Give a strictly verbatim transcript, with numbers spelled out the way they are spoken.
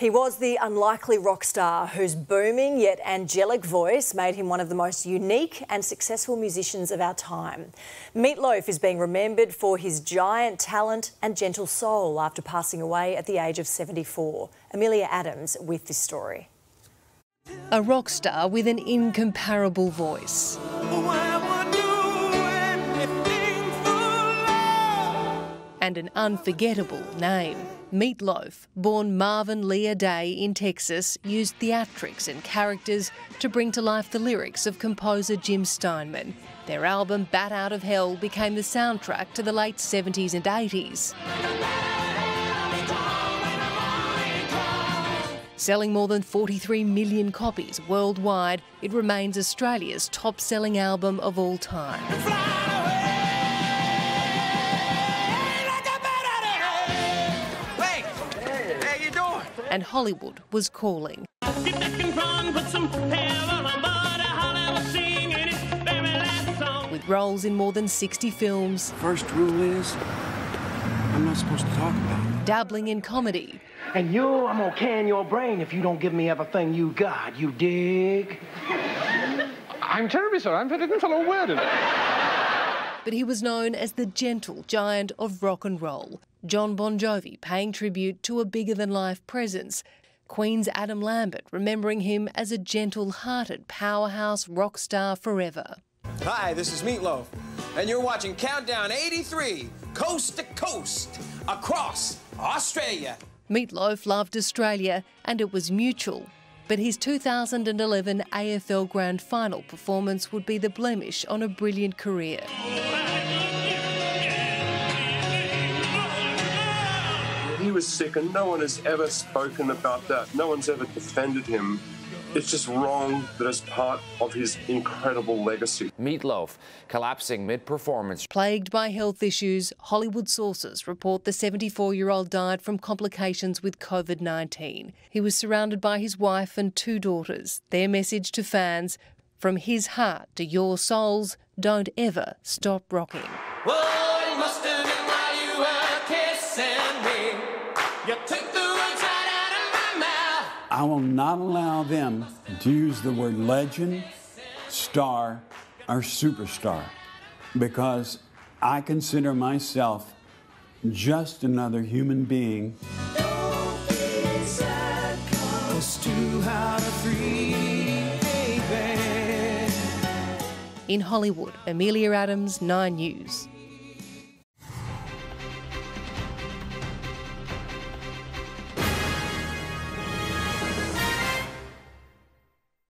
He was the unlikely rock star whose booming yet angelic voice made him one of the most unique and successful musicians of our time. Meat Loaf is being remembered for his giant talent and gentle soul after passing away at the age of seventy-four. Amelia Adams with this story. A rock star with an incomparable voice. And an unforgettable name. Meat Loaf, born Marvin Leah Day in Texas, used theatrics and characters to bring to life the lyrics of composer Jim Steinman. Their album Bat Out of Hell became the soundtrack to the late seventies and eighties. Selling more than forty-three million copies worldwide, it remains Australia's top-selling album of all time. And Hollywood was calling. With roles in more than sixty films. First rule is, I'm not supposed to talk about it. Dabbling in comedy. And you, I'm gonna can your brain if you don't give me everything you got, you dig? I'm terribly sorry, I didn't follow a word of it. But he was known as the gentle giant of rock and roll. John Bon Jovi paying tribute to a bigger-than-life presence. Queen's Adam Lambert remembering him as a gentle-hearted powerhouse rock star forever. Hi, this is Meat Loaf, and you're watching Countdown eighty-three, coast to coast, across Australia. Meat Loaf loved Australia, and it was mutual. But his two thousand eleven A F L Grand Final performance would be the blemish on a brilliant career. He was sick, and no one has ever spoken about that. No one's ever defended him. It's just wrong that it's part of his incredible legacy. Meat Loaf collapsing mid-performance. Plagued by health issues, Hollywood sources report the seventy-four-year-old died from complications with COVID nineteen. He was surrounded by his wife and two daughters. Their message to fans, from his heart to your souls, don't ever stop rocking. Well, it must have been while you were kissing me. You took the words right out of my mouth. I will not allow them to use the word legend, star, or superstar, because I consider myself just another human being. Don't get inside, 'cause too hard to breathe, baby. In Hollywood, Amelia Adams, Nine News.